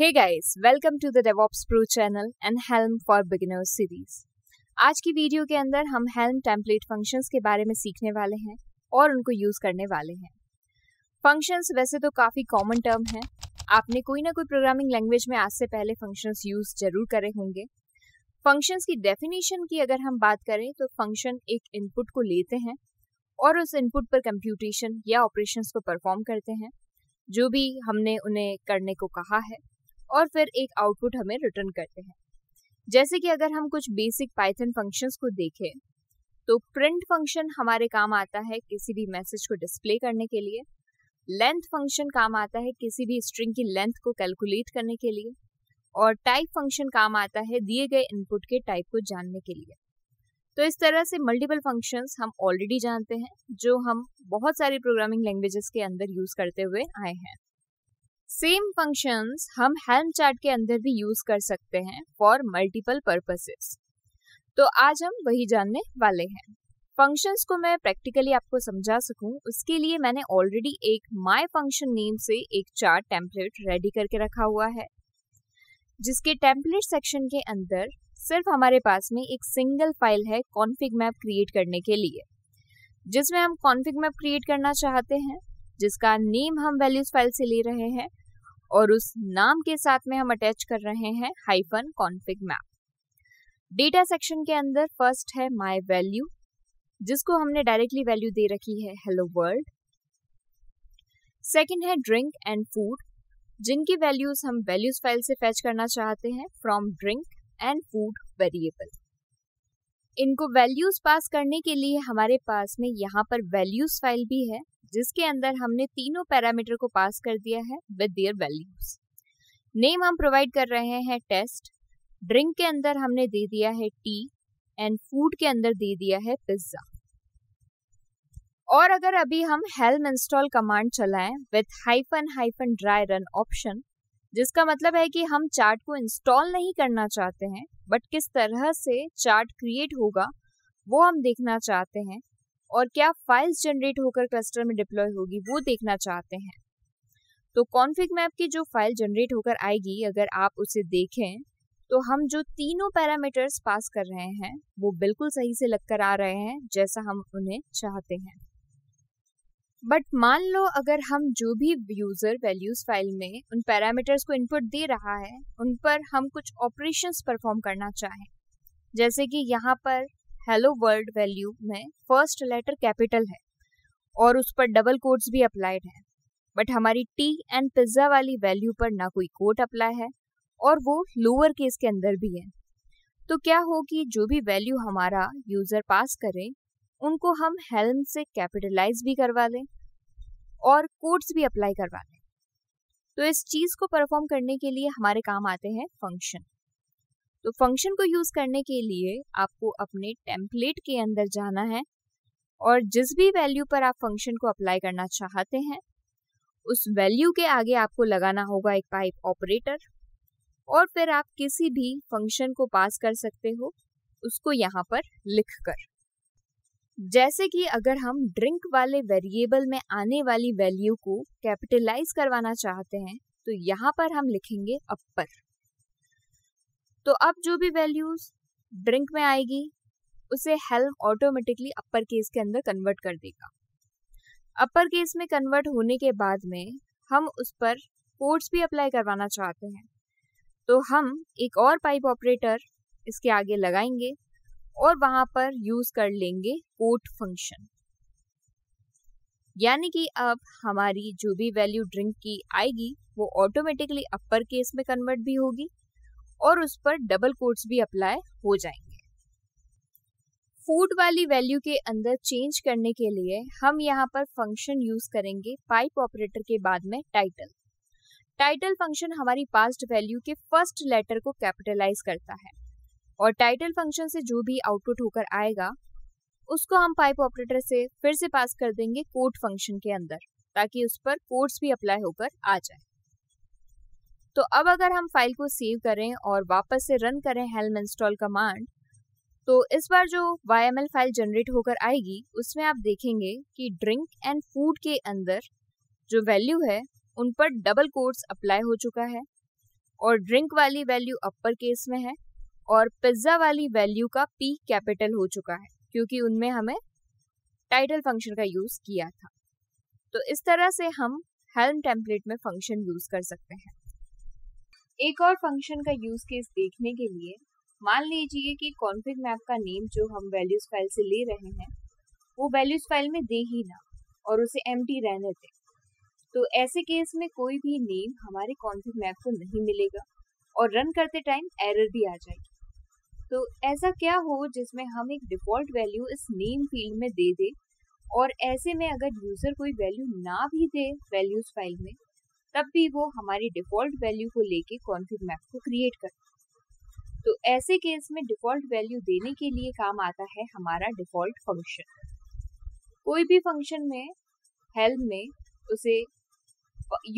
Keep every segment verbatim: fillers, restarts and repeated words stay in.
Hey guys, welcome to the DevOps Pro channel and Helm for Beginners series. आज की video के अंदर हम Helm टेम्पलेट फंक्शंस के बारे में सीखने वाले हैं और उनको यूज़ करने वाले हैं। फंक्शंस वैसे तो काफ़ी कॉमन टर्म है, आपने कोई ना कोई प्रोग्रामिंग लैंग्वेज में आज से पहले फंक्शंस यूज़ जरूर करे होंगे। फंक्शंस की डेफिनेशन की अगर हम बात करें तो फंक्शन एक इनपुट को लेते हैं और उस इनपुट पर कंप्यूटेशन या ऑपरेशंस को परफॉर्म करते हैं, जो भी हमने उन्हें करने को कहा है, और फिर एक आउटपुट हमें रिटर्न करते हैं। जैसे कि अगर हम कुछ बेसिक पाइथन फंक्शंस को देखें तो प्रिंट फंक्शन हमारे काम आता है किसी भी मैसेज को डिस्प्ले करने के लिए, लेंथ फंक्शन काम आता है किसी भी स्ट्रिंग की लेंथ को कैलकुलेट करने के लिए, और टाइप फंक्शन काम आता है दिए गए इनपुट के टाइप को जानने के लिए। तो इस तरह से मल्टीपल फंक्शंस हम ऑलरेडी जानते हैं, जो हम बहुत सारी प्रोग्रामिंग लैंग्वेजेस के अंदर यूज़ करते हुए आए हैं। सेम फंक्शंस हम हेल्म चार्ट के अंदर भी यूज कर सकते हैं फॉर मल्टीपल पर्पसेस। तो आज हम वही जानने वाले हैं। फंक्शंस को मैं प्रैक्टिकली आपको समझा सकूं, उसके लिए मैंने ऑलरेडी एक माय फंक्शन नेम से एक चार्ट टेम्पलेट रेडी करके रखा हुआ है, जिसके टेम्पलेट सेक्शन के अंदर सिर्फ हमारे पास में एक सिंगल फाइल है कॉन्फिग मैप क्रिएट करने के लिए, जिसमें हम कॉन्फिग मैप क्रिएट करना चाहते हैं, जिसका नेम हम वैल्यूज फाइल से ले रहे हैं और उस नाम के साथ में हम अटैच कर रहे हैं hyphen config map. Data section के अंदर फर्स्ट है माय वैल्यू, जिसको हमने डायरेक्टली वैल्यू दे रखी है हेलो वर्ल्ड। सेकंड है ड्रिंक एंड फूड, जिनकी वैल्यूज हम वैल्यूज फाइल से फैच करना चाहते हैं from drink and food variable. इनको वैल्यूज पास करने के लिए हमारे पास में यहाँ पर वैल्यूज फाइल भी है, जिसके अंदर हमने तीनों पैरामीटर को पास कर दिया है विद देयर वैल्यूज। नेम हम प्रोवाइड कर रहे हैं टेस्ट, ड्रिंक के अंदर हमने दे दिया है टी एंड फूड के अंदर दे दिया है पिज्जा। और अगर अभी हम हेल्म इंस्टॉल कमांड चलाएं with hyphen hyphen dry run option, जिसका मतलब है कि हम चार्ट को इंस्टॉल नहीं करना चाहते हैं, बट किस तरह से चार्ट क्रिएट होगा वो हम देखना चाहते हैं और क्या फाइल्स जनरेट होकर क्लस्टर में डिप्लॉय होगी वो देखना चाहते हैं। तो कॉन्फिग मैप की जो फाइल जनरेट होकर आएगी, अगर आप उसे देखें तो हम जो तीनों पैरामीटर्स पास कर रहे हैं वो बिल्कुल सही से लगकर आ रहे हैं जैसा हम उन्हें चाहते हैं। बट मान लो अगर हम जो भी यूजर वैल्यूज फाइल में उन पैरामीटर्स को इनपुट दे रहा है उन पर हम कुछ ऑपरेशंस परफॉर्म करना चाहें, जैसे कि यहाँ पर हेलो वर्ल्ड वैल्यू में फर्स्ट लेटर कैपिटल है और उस पर डबल कोट्स भी अप्लाइड है, बट हमारी टी एंड पिज्जा वाली वैल्यू पर ना कोई कोट अप्लाई है और वो लोअर केस के अंदर भी है। तो क्या हो कि जो भी वैल्यू हमारा यूजर पास करे उनको हम हेल्म से कैपिटलाइज भी करवा लें और कोट्स भी अप्लाई करवा लें। तो इस चीज को परफॉर्म करने के लिए हमारे काम आते हैं फंक्शन। तो फंक्शन को यूज़ करने के लिए आपको अपने टेम्पलेट के अंदर जाना है और जिस भी वैल्यू पर आप फंक्शन को अप्लाई करना चाहते हैं उस वैल्यू के आगे आपको लगाना होगा एक पाइप ऑपरेटर, और फिर आप किसी भी फंक्शन को पास कर सकते हो उसको यहाँ पर लिखकर। जैसे कि अगर हम ड्रिंक वाले वेरिएबल में आने वाली वैल्यू को कैपिटलाइज करवाना चाहते हैं तो यहाँ पर हम लिखेंगे अपर। तो अब जो भी वैल्यूज ड्रिंक में आएगी उसे हेल्म ऑटोमेटिकली अपर केस के अंदर कन्वर्ट कर देगा। अपर केस में कन्वर्ट होने के बाद में हम उस पर कोट्स भी अप्लाई करवाना चाहते हैं, तो हम एक और पाइप ऑपरेटर इसके आगे लगाएंगे और वहां पर यूज कर लेंगे कोट फंक्शन। यानी कि अब हमारी जो भी वैल्यू ड्रिंक की आएगी वो ऑटोमेटिकली अपर केस में कन्वर्ट भी होगी और उस पर डबल कोट्स भी अप्लाई हो जाएंगे। फूड वाली वैल्यू के अंदर चेंज करने के लिए हम यहाँ पर फंक्शन यूज करेंगे पाइप ऑपरेटर के बाद में टाइटल। टाइटल फंक्शन हमारी पास्ट वैल्यू के फर्स्ट लेटर को कैपिटलाइज करता है और टाइटल फंक्शन से जो भी आउटपुट होकर आएगा उसको हम पाइप ऑपरेटर से फिर से पास कर देंगे कोट फंक्शन के अंदर, ताकि उस पर कोट्स भी अप्लाई होकर आ जाए। तो अब अगर हम फाइल को सेव करें और वापस से रन करें हेल्म इंस्टॉल कमांड, तो इस बार जो Y M L file generate होकर आएगी उसमें आप देखेंगे कि ड्रिंक एंड फूड के अंदर जो वैल्यू है उन पर डबल कोट्स अप्लाई हो चुका है और ड्रिंक वाली वैल्यू अपर केस में है और पिज्ज़ा वाली वैल्यू का पी कैपिटल हो चुका है क्योंकि उनमें हमें टाइटल फंक्शन का यूज़ किया था। तो इस तरह से हम हेल्म टेम्पलेट में फंक्शन यूज़ कर सकते हैं। एक और फंक्शन का यूज़ केस देखने के लिए मान लीजिए कि कॉन्फिग मैप का नेम जो हम वैल्यूज़ फाइल से ले रहे हैं वो वैल्यूज़ फाइल में दे ही ना और उसे एम्प्टी रहने दें, तो ऐसे केस में कोई भी नेम हमारे कॉन्फिग मैप को नहीं मिलेगा और रन करते टाइम एरर भी आ जाएगी। तो ऐसा क्या हो जिसमें हम एक डिफ़ॉल्ट वैल्यू इस नेम फील्ड में दे दें और ऐसे में अगर यूज़र कोई वैल्यू ना भी दे वैल्यूज़ फाइल में तब भी वो हमारी डिफ़ॉल्ट वैल्यू को लेके कॉन्फिग मैप को क्रिएट कर। तो ऐसे केस में डिफ़ॉल्ट वैल्यू देने के लिए काम आता है हमारा डिफ़ॉल्ट फंक्शन। कोई भी फंक्शन में हेल्म में उसे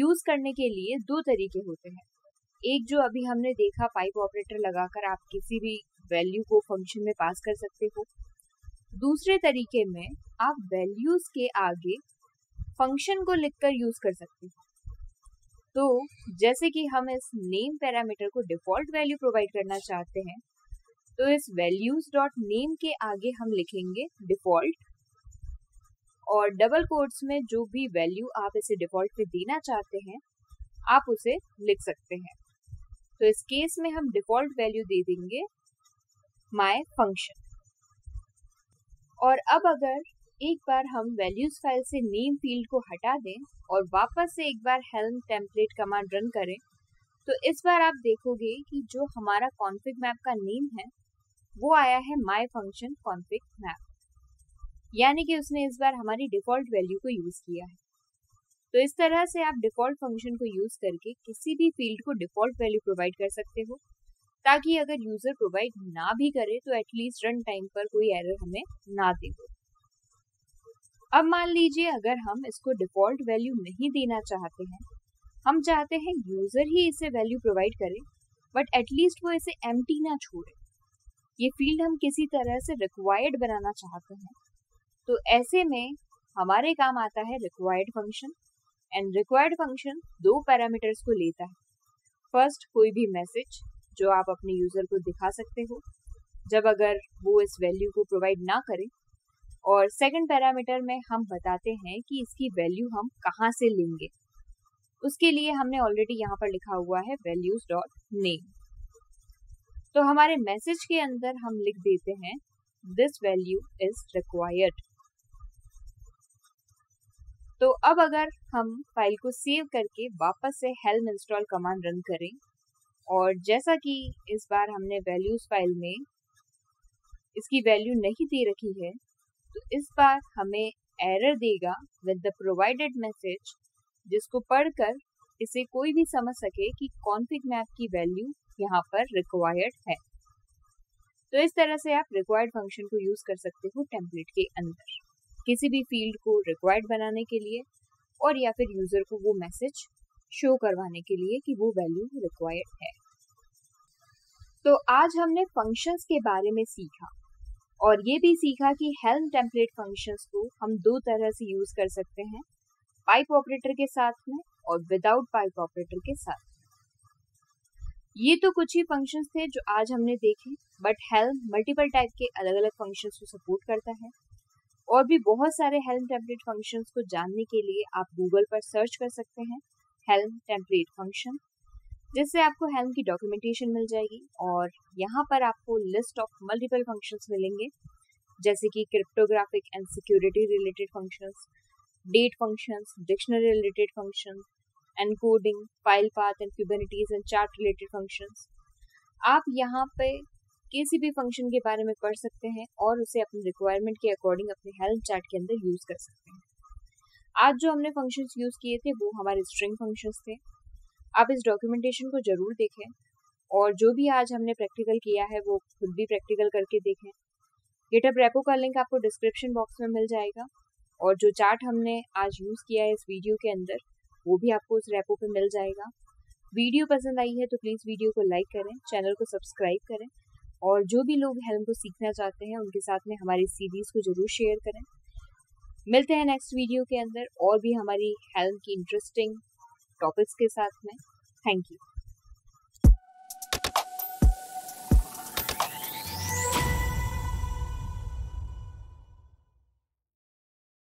यूज़ करने के लिए दो तरीके होते हैं। एक जो अभी हमने देखा पाइप ऑपरेटर लगाकर आप किसी भी वैल्यू को फंक्शन में पास कर सकते हो। दूसरे तरीके में आप वैल्यूज़ के आगे फंक्शन को लिखकर यूज़ कर सकते हो। तो जैसे कि हम इस नेम पैरामीटर को डिफ़ॉल्ट वैल्यू प्रोवाइड करना चाहते हैं तो इस वैल्यूज़ डॉट नेम के आगे हम लिखेंगे डिफ़ॉल्ट और डबल कोट्स में जो भी वैल्यू आप इसे डिफ़ॉल्ट पे देना चाहते हैं आप उसे लिख सकते हैं। तो इस केस में हम डिफ़ॉल्ट वैल्यू दे देंगे माय फंक्शन। और अब अगर एक बार हम वैल्यूज़ फाइल से नेम फील्ड को हटा दें और वापस से एक बार हेल्म टेम्पलेट कमांड रन करें तो इस बार आप देखोगे कि जो हमारा कॉन्फिग मैप का नेम है वो आया है माय फंक्शन कॉन्फिग मैप, यानी कि उसने इस बार हमारी डिफ़ॉल्ट वैल्यू को यूज़ किया है। तो इस तरह से आप डिफ़ॉल्ट फंक्शन को यूज़ करके किसी भी फील्ड को डिफ़ॉल्ट वैल्यू प्रोवाइड कर सकते हो ताकि अगर यूज़र प्रोवाइड ना भी करे तो एटलीस्ट रन टाइम पर कोई एरर हमें ना दे हो। अब मान लीजिए अगर हम इसको डिफ़ॉल्ट वैल्यू नहीं देना चाहते हैं, हम चाहते हैं यूज़र ही इसे वैल्यू प्रोवाइड करे बट एटलीस्ट वो इसे एम्प्टी ना छोड़े, ये फील्ड हम किसी तरह से रिक्वायर्ड बनाना चाहते हैं, तो ऐसे में हमारे काम आता है required function. And required function दो पैरामीटर्स को लेता है। फर्स्ट, कोई भी मैसेज जो आप अपने यूज़र को दिखा सकते हो जब अगर वो इस वैल्यू को प्रोवाइड ना करे, और सेकंड पैरामीटर में हम बताते हैं कि इसकी वैल्यू हम कहाँ से लेंगे। उसके लिए हमने ऑलरेडी यहाँ पर लिखा हुआ है वैल्यूज डॉट नेम। तो हमारे मैसेज के अंदर हम लिख देते हैं दिस वैल्यू इज रिक्वायर्ड। तो अब अगर हम फाइल को सेव करके वापस से हेल्म इंस्टॉल कमांड रन करें और जैसा कि इस बार हमने वैल्यूज़ फाइल में इसकी वैल्यू नहीं दे रखी है तो इस बार हमें एरर देगा विद द प्रोवाइडेड मैसेज, जिसको पढ़कर इसे कोई भी समझ सके कि कॉन्फिग मैप की वैल्यू यहाँ पर रिक्वायर्ड है। तो इस तरह से आप रिक्वायर्ड फंक्शन को यूज़ कर सकते हो टेम्पलेट के अंदर किसी भी फील्ड को रिक्वायर्ड बनाने के लिए और या फिर यूज़र को वो मैसेज शो करवाने के लिए कि वो वैल्यू रिक्वायर्ड है। तो आज हमने फंक्शंस के बारे में सीखा और ये भी सीखा कि हेल्म टेम्पलेट फंक्शंस को हम दो तरह से यूज़ कर सकते हैं, पाइप ऑपरेटर के साथ में और विदाउट पाइप ऑपरेटर के साथ। ये तो कुछ ही फंक्शंस थे जो आज हमने देखे, बट हेल्म मल्टीपल टाइप के अलग अलग फंक्शंस को सपोर्ट करता है और भी बहुत सारे हेल्म टेम्पलेट फंक्शंस को जानने के लिए आप गूगल पर सर्च कर सकते हैं हेल्म टेम्पलेट फंक्शन, जिससे आपको हेल्म की डॉक्यूमेंटेशन मिल जाएगी और यहाँ पर आपको लिस्ट ऑफ मल्टीपल फंक्शंस मिलेंगे जैसे कि cryptographic and security related functions, date functions, dictionary related functions, encoding, file path and Kubernetes and chart related functions. आप यहाँ पे किसी भी फंक्शन के बारे में पढ़ सकते हैं और उसे अपने रिक्वायरमेंट के अकॉर्डिंग अपने हेल्प चार्ट के अंदर यूज़ कर सकते हैं। आज जो हमने फंक्शंस यूज़ किए थे वो हमारे स्ट्रिंग फंक्शंस थे। आप इस डॉक्यूमेंटेशन को ज़रूर देखें और जो भी आज हमने प्रैक्टिकल किया है वो खुद भी प्रैक्टिकल करके देखें। गिटहब रेपो का लिंक आपको डिस्क्रिप्शन बॉक्स में मिल जाएगा और जो चार्ट हमने आज यूज़ किया है इस वीडियो के अंदर वो भी आपको उस रेपो पर मिल जाएगा। वीडियो पसंद आई है तो प्लीज़ वीडियो को लाइक करें, चैनल को सब्सक्राइब करें और जो भी लोग हेल्म को सीखना चाहते हैं उनके साथ में हमारी सीरीज़ को ज़रूर शेयर करें। मिलते हैं नेक्स्ट वीडियो के अंदर और भी हमारी हेल्म की इंटरेस्टिंग टॉपिक्स के साथ में। Thank you.